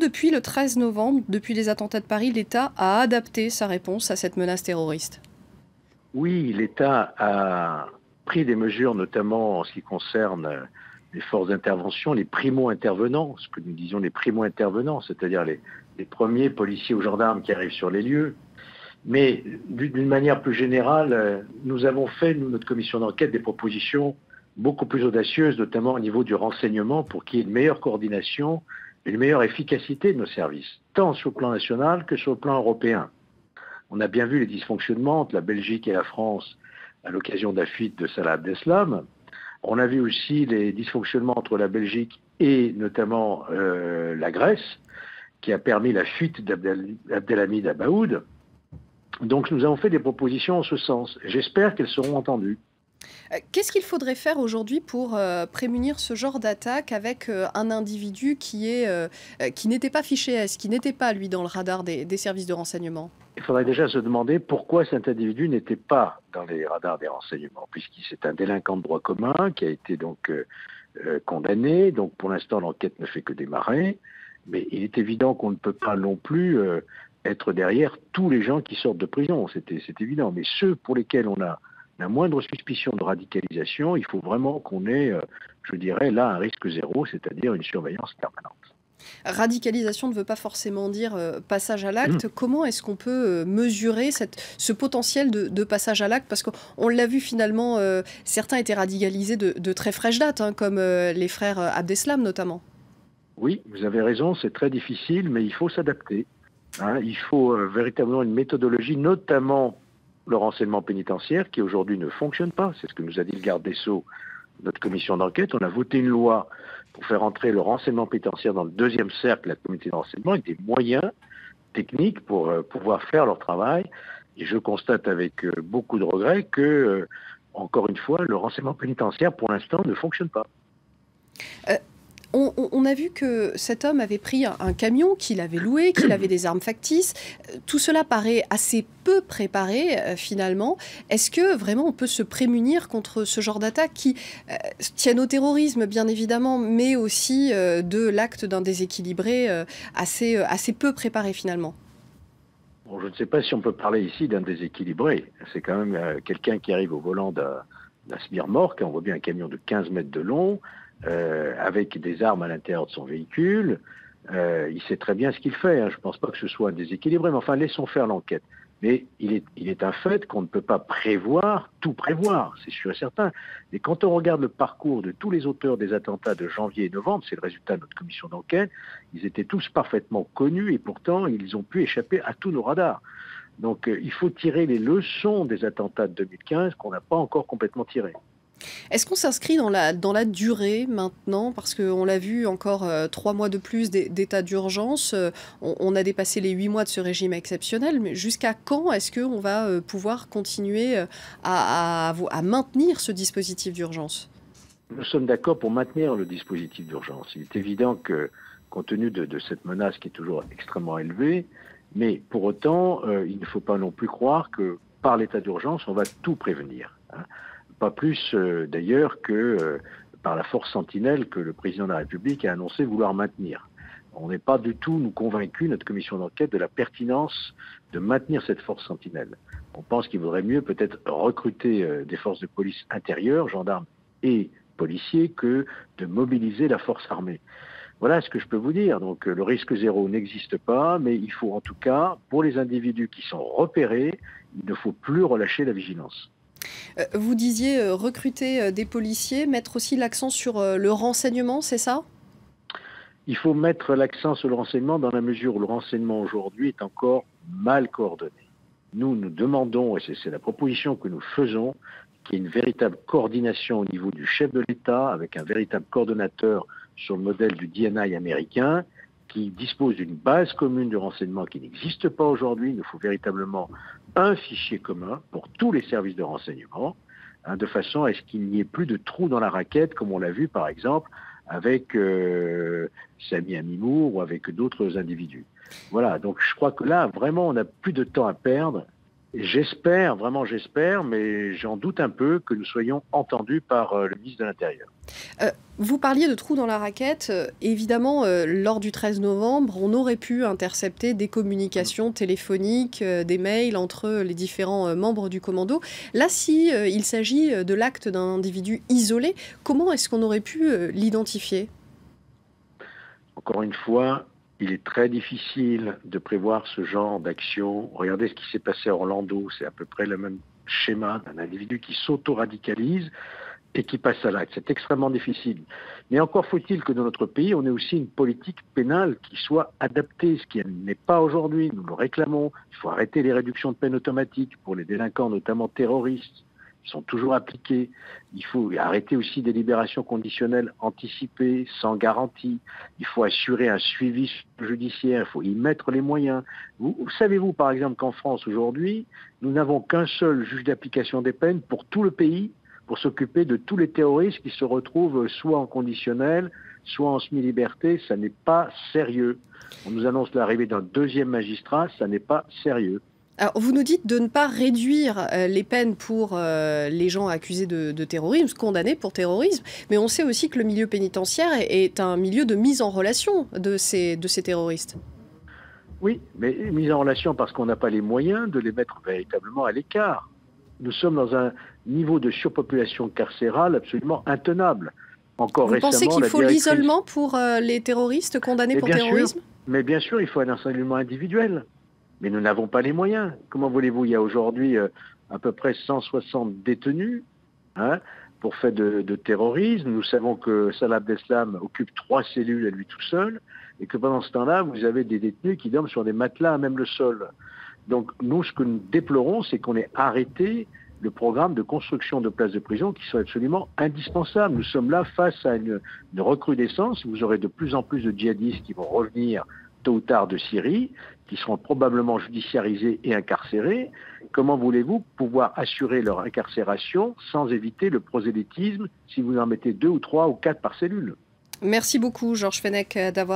depuis le 13 novembre, depuis les attentats de Paris, l'État a adapté sa réponse à cette menace terroriste? Oui, l'État a pris des mesures, notamment en ce qui concerne les forces d'intervention, les primo-intervenants, ce que nous disions les primo-intervenants, c'est-à-dire les premiers policiers ou gendarmes qui arrivent sur les lieux. Mais d'une manière plus générale, nous avons fait, nous, notre commission d'enquête, des propositions beaucoup plus audacieuses, notamment au niveau du renseignement, pour qu'il y ait une meilleure coordination, une meilleure efficacité de nos services, tant sur le plan national que sur le plan européen. On a bien vu les dysfonctionnements entre la Belgique et la France à l'occasion de la fuite de Salah Abdeslam. On a vu aussi les dysfonctionnements entre la Belgique et notamment la Grèce, qui a permis la fuite d'Abdelhamid Abaoud. Donc nous avons fait des propositions en ce sens. J'espère qu'elles seront entendues. Qu'est-ce qu'il faudrait faire aujourd'hui pour prémunir ce genre d'attaque avec un individu qui n'était pas fiché S, qui n'était pas, lui, dans le radar des services de renseignement? Il faudrait déjà se demander pourquoi cet individu n'était pas dans les radars des renseignements, puisqu'il c'est un délinquant de droit commun qui a été donc condamné. Donc pour l'instant, l'enquête ne fait que démarrer. Mais il est évident qu'on ne peut pas non plus être derrière tous les gens qui sortent de prison, c'est évident. Mais ceux pour lesquels on a la moindre suspicion de radicalisation, il faut vraiment qu'on ait, je dirais, là un risque zéro, c'est-à-dire une surveillance permanente. Radicalisation ne veut pas forcément dire passage à l'acte. Comment est-ce qu'on peut mesurer ce potentiel de passage à l'acte? Parce qu'on l'a vu finalement, certains étaient radicalisés de très fraîche date, hein, comme les frères Abdeslam notamment. Oui, vous avez raison, c'est très difficile, mais il faut s'adapter. Hein, il faut véritablement une méthodologie, notamment le renseignement pénitentiaire, qui aujourd'hui ne fonctionne pas. C'est ce que nous a dit le garde des Sceaux, notre commission d'enquête. On a voté une loi pour faire entrer le renseignement pénitentiaire dans le deuxième cercle, la communauté de renseignement, avec des moyens techniques pour pouvoir faire leur travail. Et je constate avec beaucoup de regrets que, encore une fois, le renseignement pénitentiaire, pour l'instant, ne fonctionne pas. On a vu que cet homme avait pris un camion, qu'il avait loué, qu'il avait des armes factices. Tout cela paraît assez peu préparé, finalement. Est-ce que vraiment on peut se prémunir contre ce genre d'attaques qui tiennent au terrorisme, bien évidemment, mais aussi de l'acte d'un déséquilibré assez peu préparé, finalement? Bon, je ne sais pas si on peut parler ici d'un déséquilibré. C'est quand même quelqu'un qui arrive au volant d'un sbire-remorque. On voit bien un camion de 15 mètres de long, avec des armes à l'intérieur de son véhicule. Il sait très bien ce qu'il fait, hein. Je ne pense pas que ce soit déséquilibré, mais enfin, laissons faire l'enquête. Mais il est un fait qu'on ne peut pas prévoir, tout prévoir, c'est sûr et certain. Et quand on regarde le parcours de tous les auteurs des attentats de janvier et novembre, c'est le résultat de notre commission d'enquête, ils étaient tous parfaitement connus et pourtant, ils ont pu échapper à tous nos radars. Donc, il faut tirer les leçons des attentats de 2015 qu'on n'a pas encore complètement tirées. Est-ce qu'on s'inscrit dans la durée maintenant? Parce qu'on l'a vu, encore 3 mois de plus d'état d'urgence. On a dépassé les 8 mois de ce régime exceptionnel. Mais jusqu'à quand est-ce qu'on va pouvoir continuer à maintenir ce dispositif d'urgence? Nous sommes d'accord pour maintenir le dispositif d'urgence. Il est évident que, compte tenu de cette menace qui est toujours extrêmement élevée, mais pour autant, il ne faut pas non plus croire que par l'état d'urgence, on va tout prévenir, hein. Pas plus d'ailleurs que par la force sentinelle que le président de la République a annoncé vouloir maintenir. On n'est pas du tout, nous, convaincus, notre commission d'enquête, de la pertinence de maintenir cette force sentinelle. On pense qu'il vaudrait mieux peut-être recruter des forces de police intérieures, gendarmes et policiers, que de mobiliser la force armée. Voilà ce que je peux vous dire. Donc le risque zéro n'existe pas, mais il faut en tout cas, pour les individus qui sont repérés, il ne faut plus relâcher la vigilance. Vous disiez recruter des policiers, mettre aussi l'accent sur le renseignement, c'est ça? Il faut mettre l'accent sur le renseignement dans la mesure où le renseignement aujourd'hui est encore mal coordonné. Nous demandons, et c'est la proposition que nous faisons, qu'il y ait une véritable coordination au niveau du chef de l'État, avec un véritable coordonnateur sur le modèle du DNI américain, qui dispose d'une base commune de renseignement qui n'existe pas aujourd'hui. Il nous faut véritablement un fichier commun pour tous les services de renseignement, hein, de façon à ce qu'il n'y ait plus de trous dans la raquette, comme on l'a vu par exemple avec Samy Amimour ou avec d'autres individus. Voilà, donc je crois que là, vraiment, on n'a plus de temps à perdre. J'espère, vraiment j'espère, mais j'en doute un peu que nous soyons entendus par le ministre de l'Intérieur. Vous parliez de trous dans la raquette. Évidemment, lors du 13 novembre, on aurait pu intercepter des communications téléphoniques, des mails entre les différents membres du commando. Là, si il s'agit de l'acte d'un individu isolé, comment est-ce qu'on aurait pu l'identifier? Encore une fois, il est très difficile de prévoir ce genre d'action. Regardez ce qui s'est passé à Orlando, c'est à peu près le même schéma d'un individu qui s'auto-radicalise et qui passe à l'acte. C'est extrêmement difficile. Mais encore faut-il que dans notre pays, on ait aussi une politique pénale qui soit adaptée, ce qui n'est pas aujourd'hui. Nous le réclamons. Il faut arrêter les réductions de peine automatiques pour les délinquants, notamment terroristes, qui sont toujours appliquées. Il faut arrêter aussi des libérations conditionnelles anticipées, sans garantie. Il faut assurer un suivi judiciaire, il faut y mettre les moyens. Savez-vous par exemple qu'en France aujourd'hui, nous n'avons qu'un seul juge d'application des peines pour tout le pays, pour s'occuper de tous les terroristes qui se retrouvent soit en conditionnel, soit en semi-liberté? Ça n'est pas sérieux. On nous annonce l'arrivée d'un deuxième magistrat, ça n'est pas sérieux. Alors, vous nous dites de ne pas réduire les peines pour les gens accusés de terrorisme, condamnés pour terrorisme, mais on sait aussi que le milieu pénitentiaire est un milieu de mise en relation de ces terroristes. Oui, mais mise en relation parce qu'on n'a pas les moyens de les mettre véritablement à l'écart. Nous sommes dans un niveau de surpopulation carcérale absolument intenable. Encore vous récemment, pensez qu'il faut l'isolement pour les terroristes condamnés pour terrorisme? Mais bien sûr, il faut un enseignement individuel. Mais nous n'avons pas les moyens. Comment voulez-vous? Il y a aujourd'hui à peu près 160 détenus pour fait de terrorisme. Nous savons que Salah Abdeslam occupe 3 cellules à lui tout seul et que pendant ce temps-là, vous avez des détenus qui dorment sur des matelas à même le sol. Donc nous, ce que nous déplorons, c'est qu'on ait arrêté le programme de construction de places de prison qui sont absolument indispensables. Nous sommes là face à une recrudescence. Vous aurez de plus en plus de djihadistes qui vont revenir tôt ou tard de Syrie, qui seront probablement judiciarisés et incarcérés. Comment voulez-vous pouvoir assurer leur incarcération sans éviter le prosélytisme si vous en mettez 2 ou 3 ou 4 par cellule? Merci beaucoup Georges Fenech d'avoir